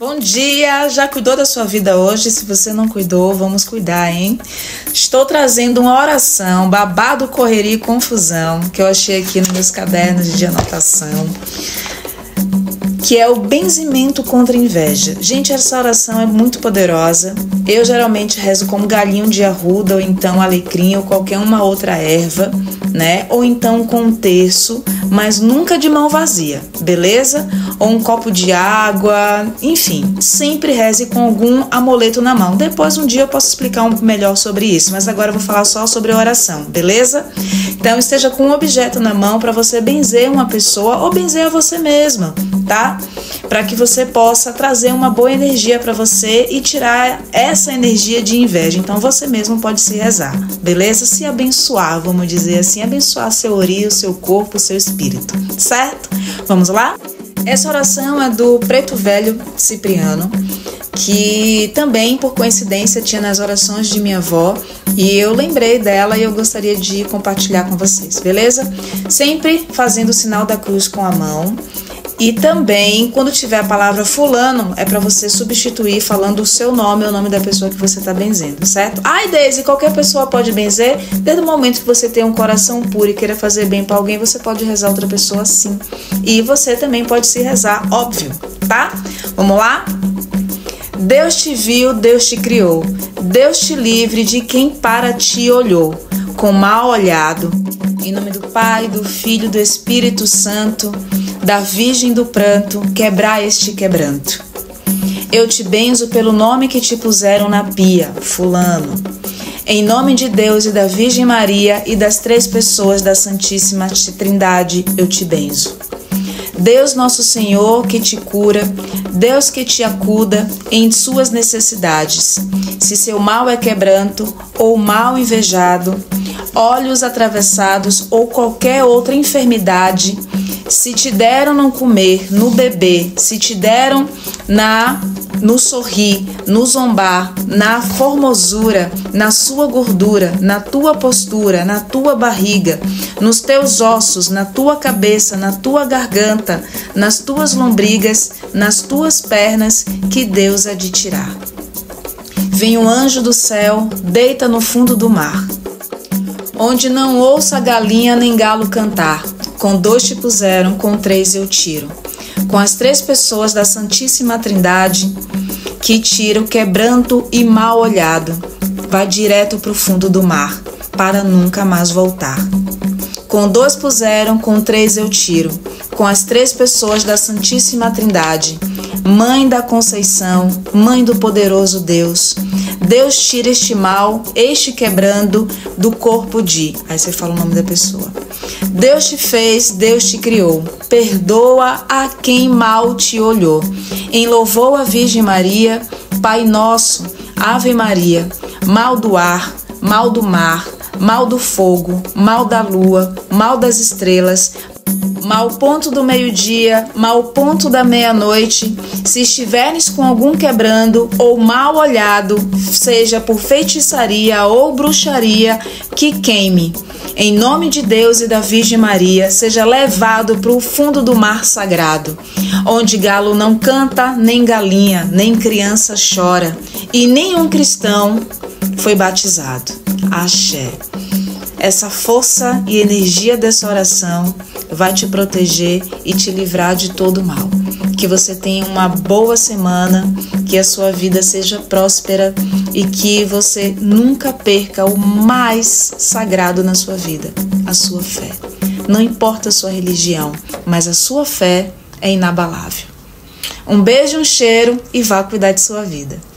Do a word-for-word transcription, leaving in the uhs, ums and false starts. Bom dia! Já cuidou da sua vida hoje? Se você não cuidou, vamos cuidar, hein? Estou trazendo uma oração, babado, correria e confusão, que eu achei aqui nos meus cadernos de anotação, que é o benzimento contra a inveja. Gente, essa oração é muito poderosa. Eu geralmente rezo como galinho de arruda, ou então alecrim, ou qualquer uma outra erva, né? Ou então com um terço, mas nunca de mão vazia, beleza? Ou um copo de água, enfim, sempre reze com algum amuleto na mão. Depois um dia eu posso explicar um melhor sobre isso, mas agora eu vou falar só sobre a oração, beleza? Então esteja com um objeto na mão para você benzer uma pessoa ou benzer a você mesma, tá? Para que você possa trazer uma boa energia para você e tirar essa energia de inveja. Então você mesmo pode se rezar, beleza? Se abençoar, vamos dizer assim, abençoar seu orio, seu corpo, seu espírito, certo? Vamos lá? Essa oração é do preto velho Cipriano, que também, por coincidência, tinha nas orações de minha avó, e eu lembrei dela e eu gostaria de compartilhar com vocês, beleza? Sempre fazendo o sinal da cruz com a mão. E também, quando tiver a palavra fulano, é para você substituir falando o seu nome ou o nome da pessoa que você está benzendo, certo? Ai, Deisy, qualquer pessoa pode benzer? Desde o momento que você tem um coração puro e queira fazer bem para alguém, você pode rezar outra pessoa sim. E você também pode se rezar, óbvio, tá? Vamos lá? Deus te viu, Deus te criou. Deus te livre de quem para ti olhou, com mal olhado. Em nome do Pai, do Filho, do Espírito Santo, da Virgem do Pranto, quebrar este quebranto. Eu te benzo pelo nome que te puseram na pia, fulano. Em nome de Deus e da Virgem Maria e das três pessoas da Santíssima Trindade, eu te benzo. Deus nosso Senhor que te cura, Deus que te acuda em suas necessidades. Se seu mal é quebranto ou mal invejado, olhos atravessados ou qualquer outra enfermidade, se te deram no comer, no beber, se te deram na, no sorrir, no zombar, na formosura, na sua gordura, na tua postura, na tua barriga, nos teus ossos, na tua cabeça, na tua garganta, nas tuas lombrigas, nas tuas pernas, que Deus há de tirar. Vem um anjo do céu, deita no fundo do mar, onde não ouça galinha nem galo cantar. Com dois te puseram, com três eu tiro. Com as três pessoas da Santíssima Trindade, que tiram quebranto e mal olhado, vai direto pro fundo do mar, para nunca mais voltar. Com dois puseram, com três eu tiro. Com as três pessoas da Santíssima Trindade, Mãe da Conceição, Mãe do Poderoso Deus, Deus tira este mal, este quebrando do corpo de... Aí você fala o nome da pessoa. Deus te fez, Deus te criou. Perdoa a quem mal te olhou. Em louvou a Virgem Maria, Pai Nosso, Ave Maria, mal do ar, mal do mar, mal do fogo, mal da lua, mal das estrelas, mal ponto do meio-dia, mal ponto da meia-noite, se estiveres com algum quebrando ou mal olhado, seja por feitiçaria ou bruxaria, que queime. Em nome de Deus e da Virgem Maria, seja levado para o fundo do mar sagrado, onde galo não canta, nem galinha, nem criança chora, e nenhum cristão foi batizado. Axé. Essa força e energia dessa oração vai te proteger e te livrar de todo mal. Que você tenha uma boa semana, que a sua vida seja próspera e que você nunca perca o mais sagrado na sua vida, a sua fé. Não importa a sua religião, mas a sua fé é inabalável. Um beijo, um cheiro e vá cuidar de sua vida.